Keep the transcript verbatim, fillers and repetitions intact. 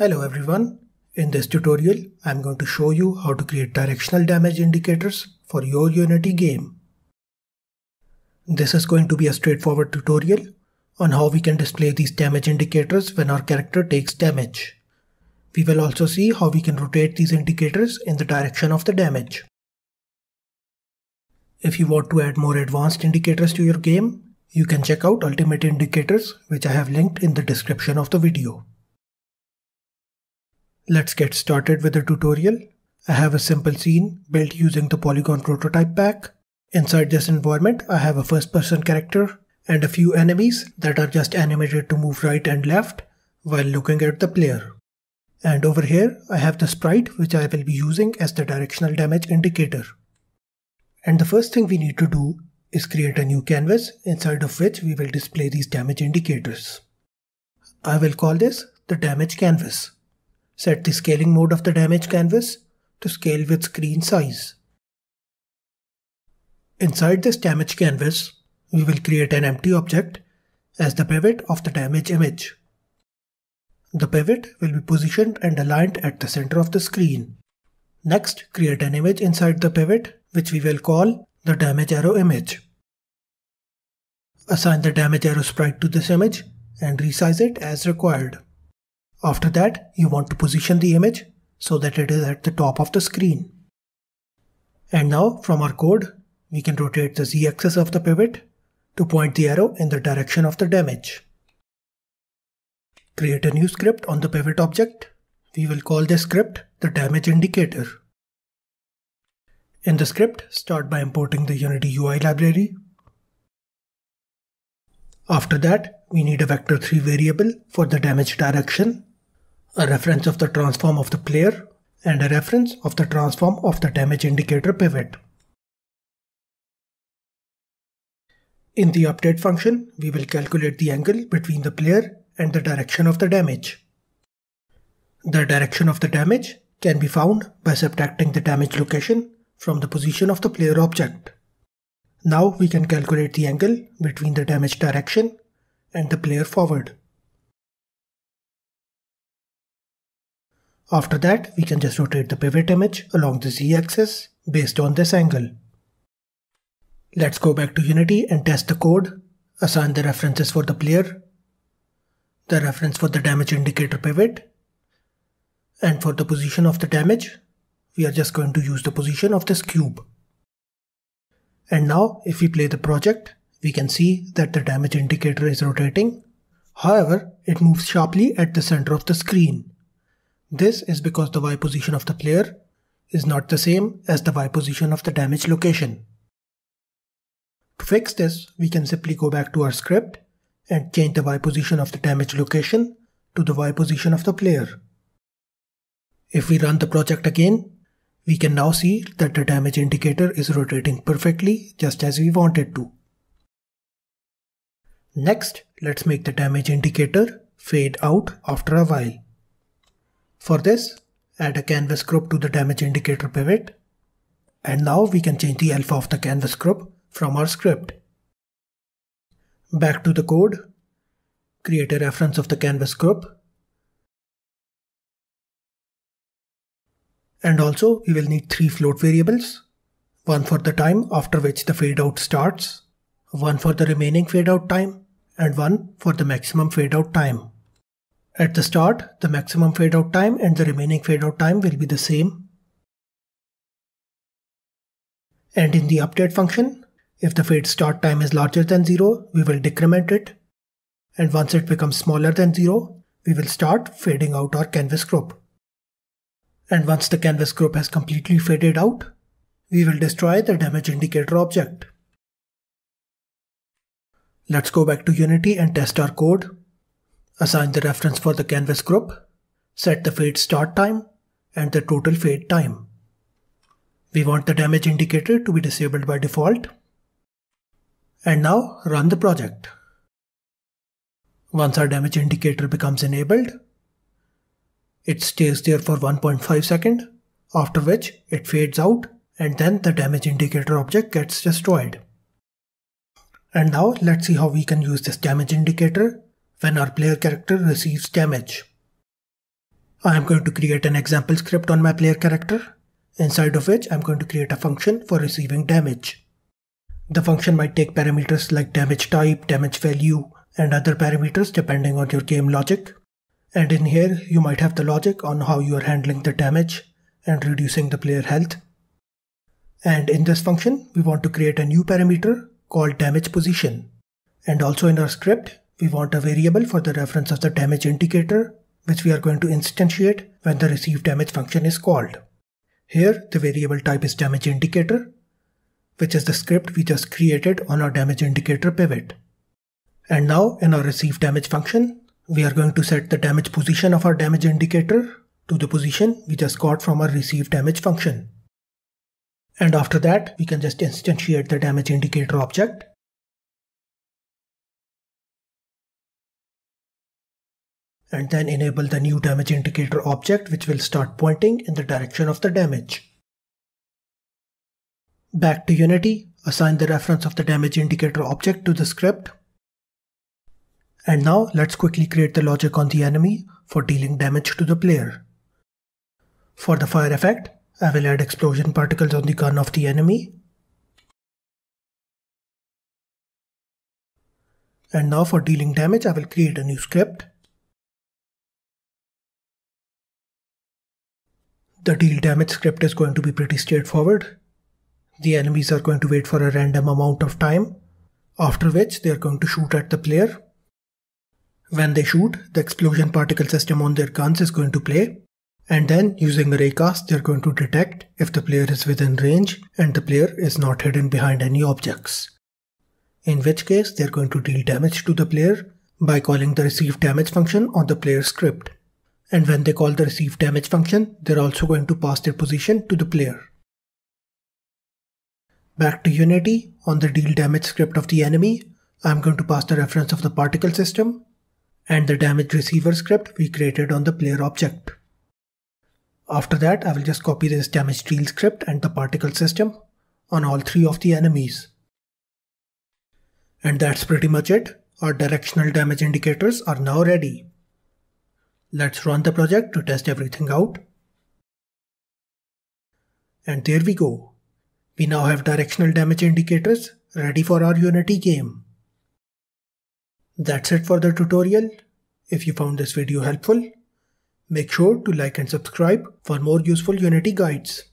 Hello everyone. In this tutorial, I am going to show you how to create directional damage indicators for your Unity game. This is going to be a straightforward tutorial on how we can display these damage indicators when our character takes damage. We will also see how we can rotate these indicators in the direction of the damage. If you want to add more advanced indicators to your game, you can check out Ultimate Indicators, which I have linked in the description of the video. Let's get started with the tutorial. I have a simple scene built using the Polygon prototype pack. Inside this environment, I have a first-person character and a few enemies that are just animated to move right and left while looking at the player. And over here, I have the sprite which I will be using as the directional damage indicator. And the first thing we need to do is create a new canvas inside of which we will display these damage indicators. I will call this the damage canvas. Set the scaling mode of the damage canvas to scale with screen size. Inside this damage canvas, we will create an empty object as the pivot of the damage image. The pivot will be positioned and aligned at the center of the screen. Next, create an image inside the pivot, which we will call the damage arrow image. Assign the damage arrow sprite to this image and resize it as required. After that, you want to position the image so that it is at the top of the screen. And now, from our code, we can rotate the z-axis of the pivot to point the arrow in the direction of the damage. Create a new script on the pivot object. We will call this script the damage indicator. In the script, start by importing the Unity U I library. After that, we need a vector three variable for the damage direction, a reference of the transform of the player, and a reference of the transform of the damage indicator pivot. In the update function, we will calculate the angle between the player and the direction of the damage. The direction of the damage can be found by subtracting the damage location from the position of the player object. Now we can calculate the angle between the damage direction and the player forward. After that, we can just rotate the pivot image along the z-axis based on this angle. Let's go back to Unity and test the code. Assign the references for the player, the reference for the damage indicator pivot, and for the position of the damage, we are just going to use the position of this cube. And now, if we play the project, we can see that the damage indicator is rotating. However, it moves sharply at the center of the screen. This is because the Y position of the player is not the same as the Y position of the damage location. To fix this, we can simply go back to our script and change the Y position of the damage location to the Y position of the player. If we run the project again, we can now see that the damage indicator is rotating perfectly just as we want it to. Next, let's make the damage indicator fade out after a while. For this, add a canvas group to the damage indicator pivot. And now we can change the alpha of the canvas group from our script. Back to the code, create a reference of the canvas group. And also, we will need three float variables, one for the time after which the fade out starts, one for the remaining fade out time, and one for the maximum fade out time. At the start, the maximum fade out time and the remaining fade out time will be the same. And in the update function, if the fade start time is larger than zero, we will decrement it. And once it becomes smaller than zero, we will start fading out our canvas group. And once the canvas group has completely faded out, we will destroy the damage indicator object. Let's go back to Unity and test our code. Assign the reference for the canvas group, set the fade start time and the total fade time. We want the damage indicator to be disabled by default. And now run the project. Once our damage indicator becomes enabled, it stays there for one point five seconds, after which it fades out and then the damage indicator object gets destroyed. And now let's see how we can use this damage indicator when our player character receives damage. I am going to create an example script on my player character, inside of which I am going to create a function for receiving damage. The function might take parameters like damage type, damage value, and other parameters depending on your game logic. And in here, you might have the logic on how you are handling the damage and reducing the player health. And in this function, we want to create a new parameter called damage position. And also in our script, we want a variable for the reference of the damage indicator, which we are going to instantiate when the receive damage function is called. Here, the variable type is damage indicator, which is the script we just created on our damage indicator pivot. And now in our receive damage function, we are going to set the damage position of our damage indicator to the position we just got from our receive damage function. And after that, we can just instantiate the damage indicator object. And then enable the new damage indicator object, which will start pointing in the direction of the damage. Back to Unity, assign the reference of the damage indicator object to the script. And now let's quickly create the logic on the enemy for dealing damage to the player. For the fire effect, I will add explosion particles on the gun of the enemy. And now for dealing damage, I will create a new script. The deal damage script is going to be pretty straightforward. The enemies are going to wait for a random amount of time, after which they are going to shoot at the player. When they shoot, the explosion particle system on their guns is going to play, and then using a raycast they are going to detect if the player is within range and the player is not hidden behind any objects. In which case they are going to deal damage to the player by calling the receive damage function on the player script. And when they call the receive damage function, they're also going to pass their position to the player. Back to Unity, on the deal damage script of the enemy, I'm going to pass the reference of the particle system and the damage receiver script we created on the player object. After that, I will just copy this damage deal script and the particle system on all three of the enemies. And that's pretty much it. Our directional damage indicators are now ready. Let's run the project to test everything out. And there we go. We now have directional damage indicators ready for our Unity game. That's it for the tutorial. If you found this video helpful, make sure to like and subscribe for more useful Unity guides.